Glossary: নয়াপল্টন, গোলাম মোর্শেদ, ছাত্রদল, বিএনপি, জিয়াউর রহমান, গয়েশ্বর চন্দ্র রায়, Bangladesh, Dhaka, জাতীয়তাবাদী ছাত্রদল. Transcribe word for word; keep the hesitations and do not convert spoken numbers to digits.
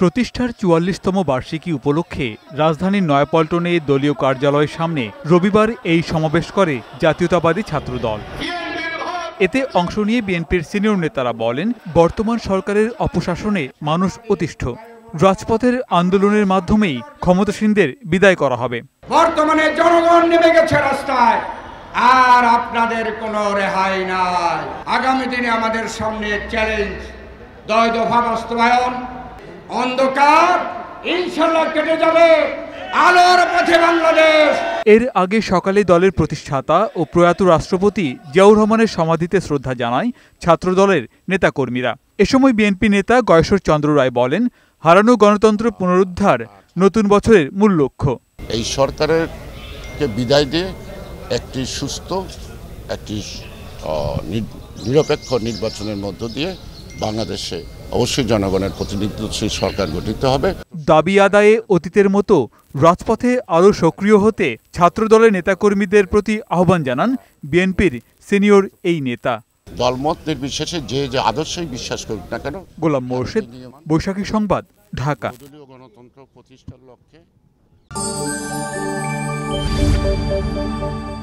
প্রতিষ্ঠার চুয়াল্লিশতম বার্ষিকী উপলক্ষে রাজধানীর নয়াপল্টনে দলীয় কার্যালয়ের সামনে রবিবার এই সমাবেশ করে জাতীয়তাবাদী ছাত্রদল। এতে অংশ নিয়ে বিএনপির সিনিয়র নেতারা বলেন, বর্তমান সরকারের অপশাসনে মানুষ অতিষ্ঠ, রাজপথের আন্দোলনের মাধ্যমেই ক্ষমতাসীনদের বিদায় করা হবে। বর্তমানে জনগণ নেমে গেছে রাস্তায়, আর আপনাদের কোনো রেহাই নাই। আগামী দিনে আমাদের সামনে চ্যালেঞ্জ, দয় দফা বাস্তবায়ন। অন্ধকার ইনশাআল্লাহ কেটে যাবে, আলোর পথে বাংলাদেশ। এর আগে সকালে দলের প্রতিষ্ঠাতা ও প্রয়াত রাষ্ট্রপতি জিয়াউর রহমানের সমাধিতে শ্রদ্ধা জানায় ছাত্রদলের নেতাকর্মীরা। এ সময় বিএনপি নেতা গয়েশ্বর চন্দ্র রায় বলেন, হারানো গণতন্ত্র পুনরুদ্ধার নতুন বছরের মূল লক্ষ্য। এই সরকারকে বিদায় দিয়ে একটি সুস্থ, একটি নিরপেক্ষ নির্বাচনের মধ্য দিয়ে বাংলাদেশে অবশ্যই জনগণের প্রতিনিধিত্বশীল সরকার গঠিত হবে। দাবি আদায়ে অতীতের মতো রাজপথে আরও সক্রিয় হতে ছাত্রদলের নেতাকর্মীদের প্রতি আহ্বান জানান বিএনপির সিনিয়র এই নেতা। দলমত নির্বিশেষে যে যে আদর্শই বিশ্বাস করুক না কেন। গোলাম মোর্শেদ, বৈশাখী সংবাদ, ঢাকা। গণতন্ত্র প্রতিষ্ঠার লক্ষ্যে